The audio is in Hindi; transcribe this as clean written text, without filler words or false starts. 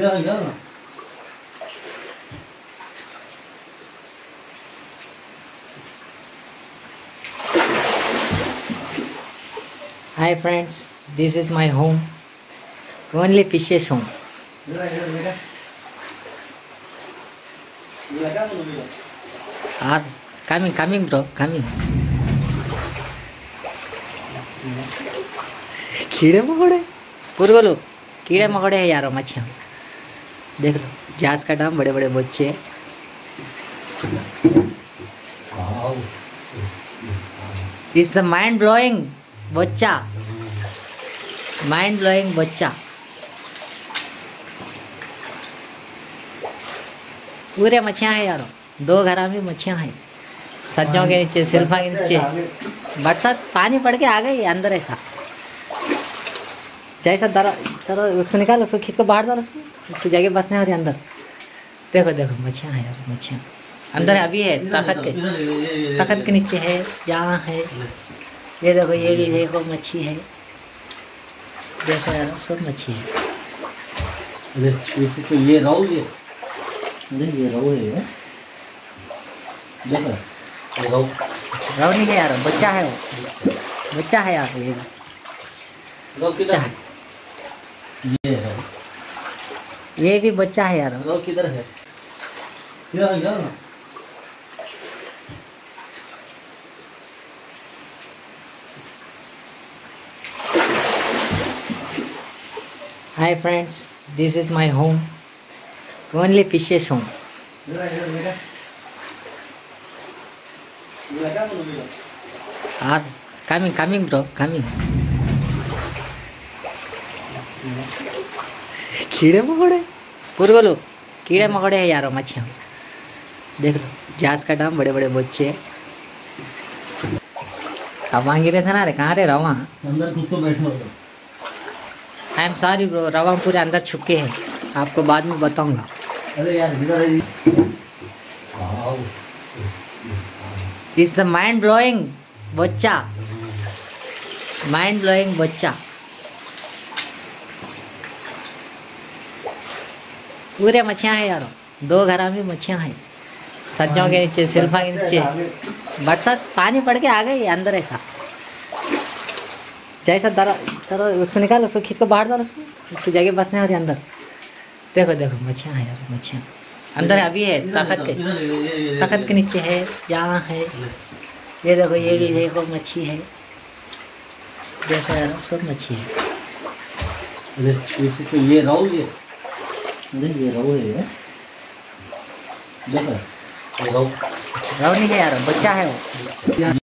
यार hi friends, this is my home, only fishes home. Are coming bro, coming. कीड़े मकोड़े पुरगोलू, कीड़े मकोड़े है यारो मच्छियाँ। देख लो जहाज का डाम, बड़े बड़े बच्चे। इट्स द माइंड ब्लोइंग बच्चा, माइंड ब्लोइंग बच्चा। पूरे मच्छियाँ हैं यारो, दो घरा में मच्छियाँ हैं, सज्जों के नीचे, सिल्फा के नीचे। बरसात पानी पड़ के आ गई अंदर। ऐसा जैसा दरा चलो उसको निकालो, उसको खींच को बाहर डालो, उसकी जगह बसने हो रही अंदर। देखो देखो मच्छियाँ हैं यार, मच्छियाँ अंदर अभी है। तखत के नीचे है, यहाँ है। ये देखो, ये भी देखो मच्छी है। देखो यार सब मच्छी है। ये रहू, ये रहू है। देखो रहू नहीं है यार, बच्चा है वो, बच्चा है यार। ये बच्चा है, ये है, ये भी बच्चा है यार। रहू किधर है यार? Hi friends, this is my home, only fishes home. Are coming bro, coming. कीड़े मकोड़े पुरगोलू, कीड़े मकोड़े है यारो मच्छियाँ। देख लो जहाज का डाम, बड़े बड़े बच्चे। अब गिरे थे ना रे, कहाँ रे रवा? अंदर घुस को बैठो। आई एम सॉरी ब्रो, रवा पूरे अंदर छुपके है, आपको बाद में बताऊंगा। अरे यार इट्स द माइंड ब्लोइंग बच्चा, माइंड ब्लोइंग बच्चा। पूरे मच्छियाँ हैं यार, दो घरा में मच्छियाँ हैं, सज्जों के नीचे, सिल्फा के नीचे। बरसात पानी पड़ के आ गई अंदर। ऐसा जैसा दरा चलो उसको निकालो, उसको खींच को बाहर डालो, उसकी जगह बसने हो रही अंदर। देखो देखो मच्छियाँ हैं यार, मच्छियाँ अंदर अभी है। तखत के नीचे है, यहाँ है। ये देखो, ये भी देखो मच्छी है। देखो यार सब मच्छी है। ये रहू, ये रहू है। देखो रहू नहीं है यार, बच्चा है वो।